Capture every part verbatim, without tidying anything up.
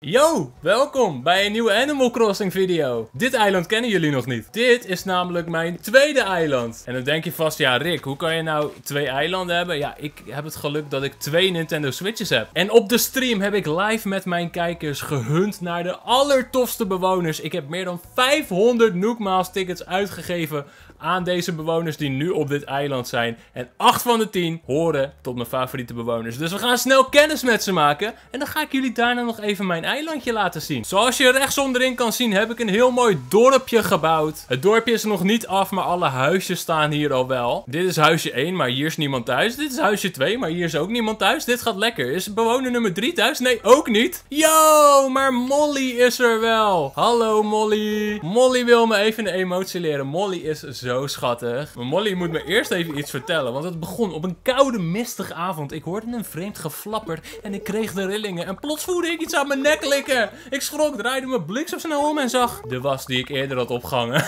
Yo, welkom bij een nieuwe Animal Crossing video. Dit eiland kennen jullie nog niet. Dit is namelijk mijn tweede eiland. En dan denk je vast, ja Rick, hoe kan je nou twee eilanden hebben? Ja, ik heb het geluk dat ik twee Nintendo Switches heb. En op de stream heb ik live met mijn kijkers gehunt naar de allertofste bewoners. Ik heb meer dan vijfhonderd Nookmiles tickets uitgegeven aan deze bewoners die nu op dit eiland zijn. En acht van de tien horen tot mijn favoriete bewoners. Dus we gaan snel kennis met ze maken. En dan ga ik jullie daarna nog even mijn eilandje laten zien. Zoals je rechtsonderin kan zien heb ik een heel mooi dorpje gebouwd. Het dorpje is nog niet af, maar alle huisjes staan hier al wel. Dit is huisje één, maar hier is niemand thuis. Dit is huisje twee, maar hier is ook niemand thuis. Dit gaat lekker. Is bewoner nummer drie thuis? Nee, ook niet. Yo, maar Molly is er wel. Hallo Molly. Molly wil me even een emotie leren. Molly is zo schattig. Maar Molly moet me eerst even iets vertellen, want het begon op een koude, mistige avond. Ik hoorde een vreemd geflapper en ik kreeg de rillingen en plots voelde ik iets aan mijn nek klikken. Ik schrok, draaide mijn bliksemsnel om en zag de was die ik eerder had opgehangen.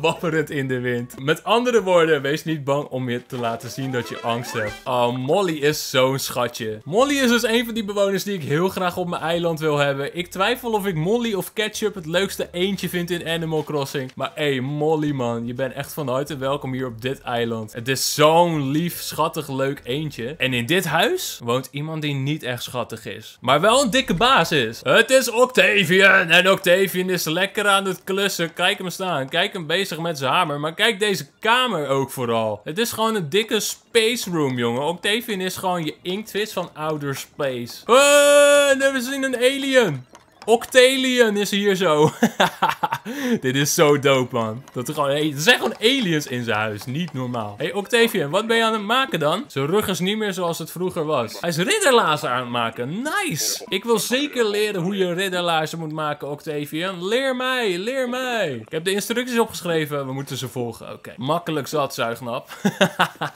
Wapperend in de wind. Met andere woorden, wees niet bang om je te laten zien dat je angst hebt. Oh, Molly is zo'n schatje. Molly is dus een van die bewoners die ik heel graag op mijn eiland wil hebben. Ik twijfel of ik Molly of Ketchup het leukste eentje vind in Animal Crossing. Maar hé, hey, Molly man, je bent echt van harte welkom hier op dit eiland. Het is zo'n lief, schattig, leuk eentje. En in dit huis woont iemand die niet echt schattig is, maar wel een dikke baas is. Het is Octavian. En Octavian is lekker aan het klussen. Kijk hem staan. Kijk hem bezig met zijn hamer, maar kijk deze kamer ook vooral. Het is gewoon een dikke space room, jongen. Octavian is gewoon je inktvis van outer space. Uh, we zien een alien. Octavian is hier zo. Dit is zo dope, man. Dat er, gewoon, hey, er zijn gewoon aliens in zijn huis. Niet normaal. Hé, hey, Octavian, wat ben je aan het maken dan? Zijn rug is niet meer zoals het vroeger was. Hij is ridderlaarzen aan het maken. Nice. Ik wil zeker leren hoe je ridderlaarzen moet maken, Octavian. Leer mij, leer mij. Ik heb de instructies opgeschreven. We moeten ze volgen. Oké. Okay. Makkelijk zat, zuignap.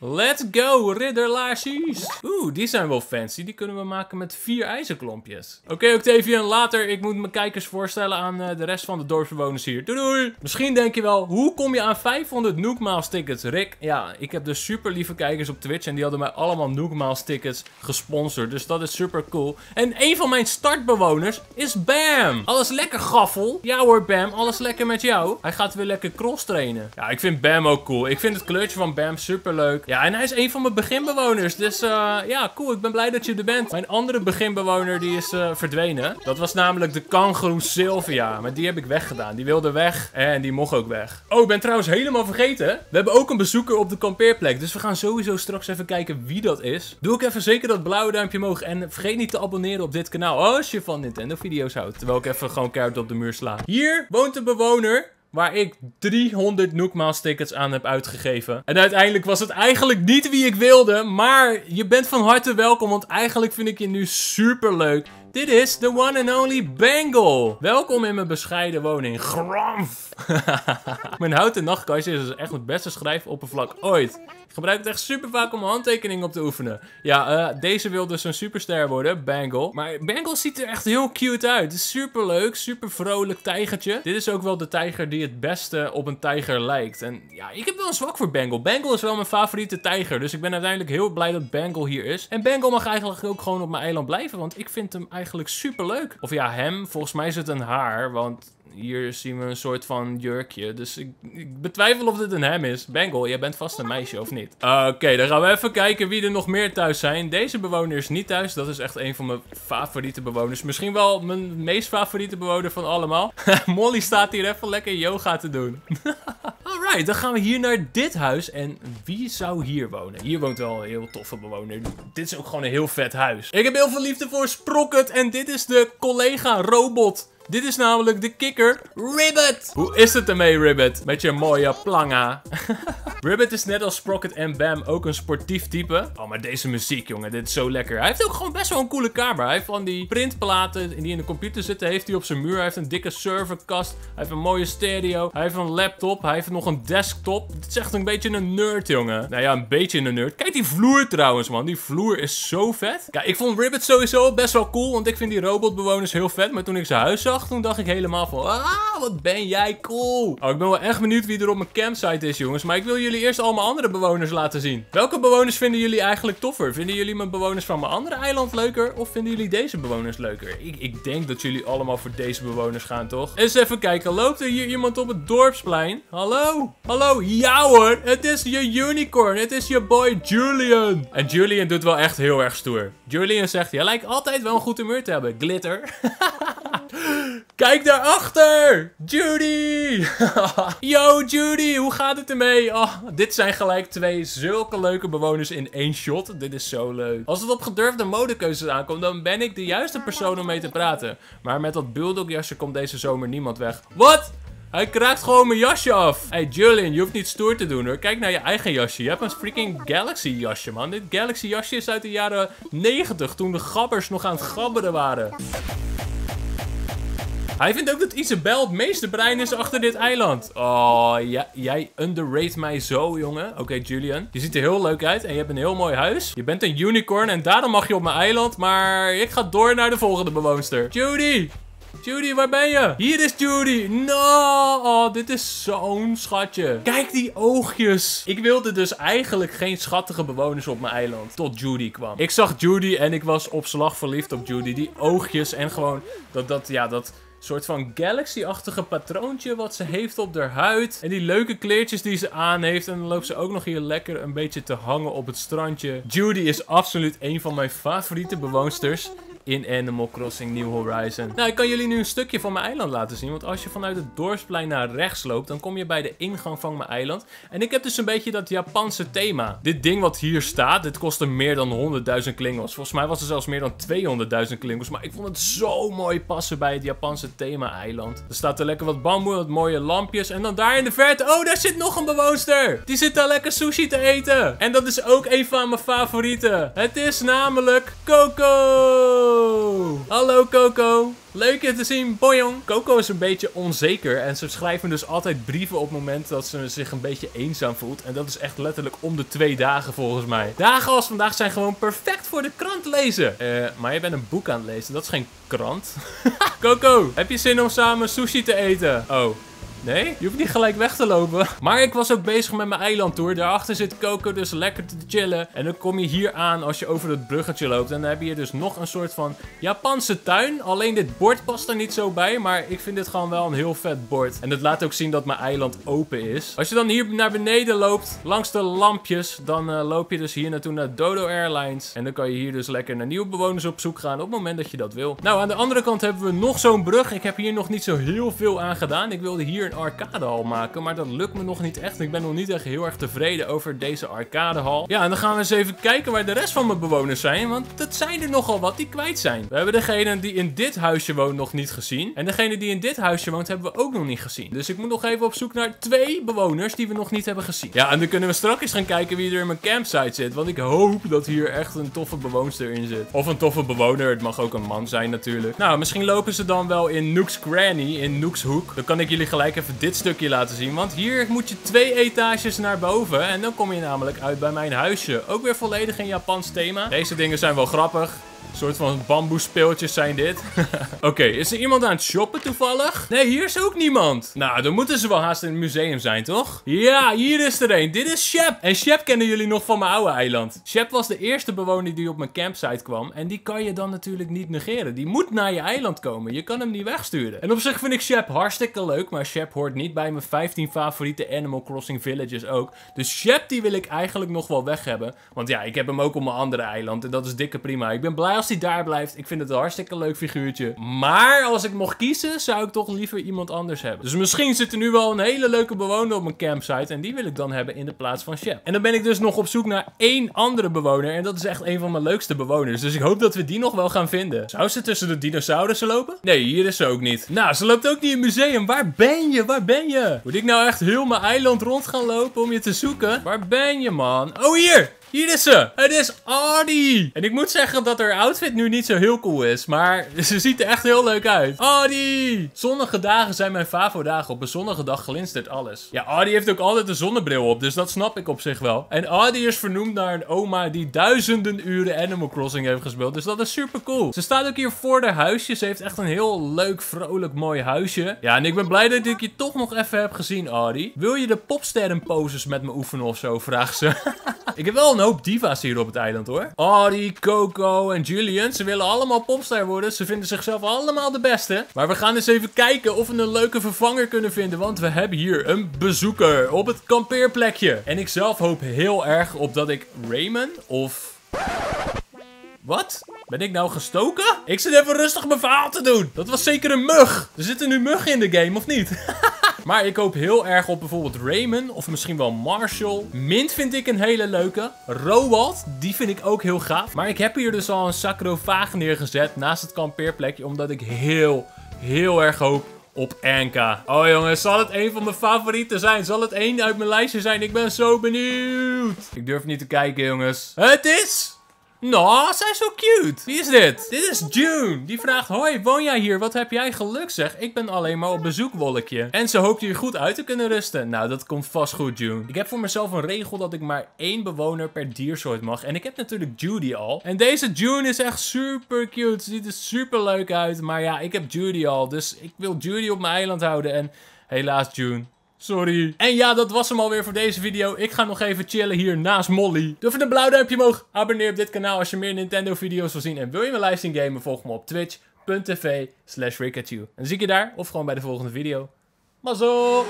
Let's go, ridderlaarsjes. Oeh, die zijn wel fancy. Die kunnen we maken met vier ijzerklompjes. Oké, okay, Octavian, later. Ik moet mijn kijkers voorstellen aan de rest van de dorpsbewoners hier. Doei doei! Misschien denk je wel, hoe kom je aan vijfhonderd Nookmiles tickets, Rick? Ja, ik heb dus super lieve kijkers op Twitch en die hadden mij allemaal Nookmiles tickets gesponsord. Dus dat is super cool. En een van mijn startbewoners is Bam! Alles lekker, gaffel! Ja hoor, Bam, alles lekker met jou. Hij gaat weer lekker cross trainen. Ja, ik vind Bam ook cool. Ik vind het kleurtje van Bam super leuk. Ja, en hij is een van mijn beginbewoners. Dus uh, ja, cool. Ik ben blij dat je er bent. Mijn andere beginbewoner, die is uh, verdwenen. Dat was namelijk de kangoeroe Sylvia. Maar die heb ik weggedaan. Die wilde weg. En die mocht ook weg. Oh, ik ben trouwens helemaal vergeten. We hebben ook een bezoeker op de kampeerplek. Dus we gaan sowieso straks even kijken wie dat is. Doe ik even zeker dat blauwe duimpje omhoog. En vergeet niet te abonneren op dit kanaal. Als je van Nintendo video's houdt. Terwijl ik even gewoon keihard op de muur sla. Hier woont een bewoner waar ik driehonderd Nookmiles tickets aan heb uitgegeven. En uiteindelijk was het eigenlijk niet wie ik wilde. Maar je bent van harte welkom. Want eigenlijk vind ik je nu super leuk. Dit is de one and only Bangle. Welkom in mijn bescheiden woning. Gramf. Mijn houten nachtkastje is dus echt het beste schrijfoppervlak ooit. Ik gebruik het echt super vaak om mijn handtekening op te oefenen. Ja, uh, deze wil dus een superster worden, Bangle. Maar Bangle ziet er echt heel cute uit. Super leuk, super vrolijk tijgertje. Dit is ook wel de tijger die het beste op een tijger lijkt. En ja, ik heb wel een zwak voor Bangle. Bangle is wel mijn favoriete tijger. Dus ik ben uiteindelijk heel blij dat Bangle hier is. En Bangle mag eigenlijk ook gewoon op mijn eiland blijven. Want ik vind hem eigenlijk super leuk. Of ja, hem. Volgens mij is het een haar, want hier zien we een soort van jurkje. Dus ik, ik betwijfel of dit een hem is. Bangle, jij bent vast een meisje, of niet? Oké, okay, dan gaan we even kijken wie er nog meer thuis zijn. Deze bewoner is niet thuis. Dat is echt een van mijn favoriete bewoners. Misschien wel mijn meest favoriete bewoner van allemaal. Molly staat hier even lekker yoga te doen. Alright, dan gaan we hier naar dit huis. En wie zou hier wonen? Hier woont wel een heel toffe bewoner. Dit is ook gewoon een heel vet huis. Ik heb heel veel liefde voor Sprocket. En dit is de collega-robot. Dit is namelijk de kikker, Ribbit. Hoe is het ermee, Ribbit? Met je mooie planga. Ribbit is net als Sprocket en Bam ook een sportief type. Oh, maar deze muziek, jongen. Dit is zo lekker. Hij heeft ook gewoon best wel een coole kamer. Hij heeft van die printplaten die in de computer zitten, heeft hij op zijn muur. Hij heeft een dikke serverkast. Hij heeft een mooie stereo. Hij heeft een laptop. Hij heeft nog een desktop. Dit is echt een beetje een nerd, jongen. Nou ja, een beetje een nerd. Kijk die vloer trouwens, man. Die vloer is zo vet. Kijk, ik vond Ribbit sowieso best wel cool, want ik vind die robotbewoners heel vet. Maar toen ik zijn huis zag, zag, toen dacht ik helemaal van, ah, wat ben jij cool. Oh, ik ben wel echt benieuwd wie er op mijn campsite is, jongens. Maar ik wil jullie eerst al mijn andere bewoners laten zien. Welke bewoners vinden jullie eigenlijk toffer? Vinden jullie mijn bewoners van mijn andere eiland leuker? Of vinden jullie deze bewoners leuker? Ik, ik denk dat jullie allemaal voor deze bewoners gaan, toch? Eens even kijken, loopt er hier iemand op het dorpsplein? Hallo? Hallo? Ja hoor, het is je unicorn. Het is je boy Julian. En Julian doet wel echt heel erg stoer. Julian zegt, jij lijkt altijd wel een goed humeur te hebben. Glitter. Kijk daarachter! Judy! Yo Judy, hoe gaat het ermee? Oh, dit zijn gelijk twee zulke leuke bewoners in één shot. Dit is zo leuk. Als het op gedurfde modekeuzes aankomt, dan ben ik de juiste persoon om mee te praten. Maar met dat bulldog-jasje komt deze zomer niemand weg. Wat? Hij kraakt gewoon mijn jasje af. Hey Julian, je hoeft niet stoer te doen hoor. Kijk naar je eigen jasje. Je hebt een freaking Galaxy jasje, man. Dit Galaxy jasje is uit de jaren negentig, toen de gabbers nog aan het gabberen waren. Hij vindt ook dat Isabel het meeste brein is achter dit eiland. Oh, ja, jij underrate mij zo, jongen. Oké, okay, Julian. Je ziet er heel leuk uit en je hebt een heel mooi huis. Je bent een unicorn en daarom mag je op mijn eiland. Maar ik ga door naar de volgende bewoonster. Judy! Judy, waar ben je? Hier is Judy. No, oh, dit is zo'n schatje. Kijk die oogjes. Ik wilde dus eigenlijk geen schattige bewoners op mijn eiland. Tot Judy kwam. Ik zag Judy en ik was op slag verliefd op Judy. Die oogjes en gewoon dat, dat, ja, dat... Een soort van galaxy-achtige patroontje wat ze heeft op haar huid. En die leuke kleertjes die ze aan heeft. En dan loopt ze ook nog hier lekker een beetje te hangen op het strandje. Judy is absoluut een van mijn favoriete bewoonsters in Animal Crossing New Horizons. Nou, ik kan jullie nu een stukje van mijn eiland laten zien. Want als je vanuit het dorpsplein naar rechts loopt, dan kom je bij de ingang van mijn eiland. En ik heb dus een beetje dat Japanse thema. Dit ding wat hier staat, dit kostte meer dan honderdduizend klingels. Volgens mij was er zelfs meer dan tweehonderdduizend klingels. Maar ik vond het zo mooi passen bij het Japanse thema-eiland. Er staat er lekker wat bamboe, wat mooie lampjes. En dan daar in de verte, oh, daar zit nog een bewoonster. Die zit daar lekker sushi te eten. En dat is ook een van mijn favorieten. Het is namelijk Coco. Hallo Coco, leuk je te zien, boyong. Coco is een beetje onzeker en ze schrijven dus altijd brieven op het moment dat ze zich een beetje eenzaam voelt. En dat is echt letterlijk om de twee dagen volgens mij. Dagen als vandaag zijn gewoon perfect voor de krant lezen. Uh, maar je bent een boek aan het lezen, dat is geen krant. Coco, heb je zin om samen sushi te eten? Oh. Nee, je hoeft niet gelijk weg te lopen. Maar ik was ook bezig met mijn eilandtour. Daarachter zit Coco dus lekker te chillen. En dan kom je hier aan als je over het bruggetje loopt. En dan heb je hier dus nog een soort van Japanse tuin. Alleen dit bord past er niet zo bij. Maar ik vind dit gewoon wel een heel vet bord. En dat laat ook zien dat mijn eiland open is. Als je dan hier naar beneden loopt, langs de lampjes, dan uh, loop je dus hier naartoe naar Dodo Airlines. En dan kan je hier dus lekker naar nieuwe bewoners op zoek gaan op het moment dat je dat wil. Nou, aan de andere kant hebben we nog zo'n brug. Ik heb hier nog niet zo heel veel aan gedaan. Ik wilde hier een arcadehal maken, maar dat lukt me nog niet echt. Ik ben nog niet echt heel erg tevreden over deze arcadehal. Ja, en dan gaan we eens even kijken waar de rest van mijn bewoners zijn, want dat zijn er nogal wat die kwijt zijn. We hebben degene die in dit huisje woont nog niet gezien. En degene die in dit huisje woont hebben we ook nog niet gezien. Dus ik moet nog even op zoek naar twee bewoners die we nog niet hebben gezien. Ja, en dan kunnen we straks eens gaan kijken wie er in mijn campsite zit, want ik hoop dat hier echt een toffe bewoonster in zit. Of een toffe bewoner, het mag ook een man zijn natuurlijk. Nou, misschien lopen ze dan wel in Nook's Cranny, in Nook's Hoek. Dan kan ik jullie gelijk even dit stukje laten zien, want hier moet je twee etages naar boven en dan kom je namelijk uit bij mijn huisje. Ook weer volledig in Japans thema. Deze dingen zijn wel grappig. Een soort van bamboespeeltjes zijn dit. Oké, okay, is er iemand aan het shoppen toevallig? Nee, hier is ook niemand. Nou, dan moeten ze wel haast in het museum zijn, toch? Ja, hier is er een. Dit is Shep. En Shep kennen jullie nog van mijn oude eiland. Shep was de eerste bewoner die op mijn campsite kwam. En die kan je dan natuurlijk niet negeren. Die moet naar je eiland komen. Je kan hem niet wegsturen. En op zich vind ik Shep hartstikke leuk. Maar Shep hoort niet bij mijn vijftien favoriete Animal Crossing villages ook. Dus Shep, die wil ik eigenlijk nog wel weg hebben. Want ja, ik heb hem ook op mijn andere eiland. En dat is dikke prima. Ik ben blij als hij daar blijft. Ik vind het een hartstikke leuk figuurtje. Maar als ik mocht kiezen, zou ik toch liever iemand anders hebben. Dus misschien zit er nu wel een hele leuke bewoner op mijn campsite. En die wil ik dan hebben in de plaats van Shep. En dan ben ik dus nog op zoek naar één andere bewoner. En dat is echt een van mijn leukste bewoners. Dus ik hoop dat we die nog wel gaan vinden. Zou ze tussen de dinosaurussen lopen? Nee, hier is ze ook niet. Nou, ze loopt ook niet in het museum. Waar ben je? Waar ben je? Moet ik nou echt heel mijn eiland rond gaan lopen om je te zoeken? Waar ben je, man? Oh, hier! Hier is ze. Het is Audie. En ik moet zeggen dat haar outfit nu niet zo heel cool is. Maar ze ziet er echt heel leuk uit. Audie. Zonnige dagen zijn mijn favo-dagen. Op een zonnige dag glinstert alles. Ja, Audie heeft ook altijd een zonnebril op. Dus dat snap ik op zich wel. En Audie is vernoemd naar een oma die duizenden uren Animal Crossing heeft gespeeld. Dus dat is super cool. Ze staat ook hier voor haar huisje. Ze heeft echt een heel leuk, vrolijk, mooi huisje. Ja, en ik ben blij dat ik je toch nog even heb gezien, Audie. Wil je de popsterrenposes met me oefenen of zo? Vraagt ze. Ik heb wel een hoop diva's hier op het eiland, hoor. Audie, Coco en Julian. Ze willen allemaal popster worden. Ze vinden zichzelf allemaal de beste. Maar we gaan eens even kijken of we een leuke vervanger kunnen vinden. Want we hebben hier een bezoeker op het kampeerplekje. En ik zelf hoop heel erg op dat ik Raymond of... Wat? Ben ik nou gestoken? Ik zit even rustig mijn verhaal te doen. Dat was zeker een mug. Er zitten nu muggen in de game, of niet? Maar ik hoop heel erg op bijvoorbeeld Raymond of misschien wel Marshall. Mint vind ik een hele leuke. Roald, die vind ik ook heel gaaf. Maar ik heb hier dus al een sarcofaag neergezet naast het kampeerplekje. Omdat ik heel, heel erg hoop op Anka. Oh jongens, zal het een van mijn favorieten zijn? Zal het een uit mijn lijstje zijn? Ik ben zo benieuwd. Ik durf niet te kijken, jongens. Het is... Nou, zij is zo cute. Wie is dit? Dit is June. Die vraagt, hoi, woon jij hier? Wat heb jij geluk, zeg. Ik ben alleen maar op bezoek, wolkje. En ze hoopt hier goed uit te kunnen rusten. Nou, dat komt vast goed, June. Ik heb voor mezelf een regel dat ik maar één bewoner per diersoort mag. En ik heb natuurlijk Judy al. En deze June is echt super cute. Ze ziet er super leuk uit. Maar ja, ik heb Judy al. Dus ik wil Judy op mijn eiland houden. En helaas, June. Sorry. En ja, dat was hem alweer voor deze video. Ik ga nog even chillen hier naast Molly. Doe even een blauw duimpje omhoog. Abonneer op dit kanaal als je meer Nintendo video's wil zien. En wil je me live zien gamen, volg me op twitch punt tv slash ricketju. En dan zie ik je daar of gewoon bij de volgende video. Mazzel!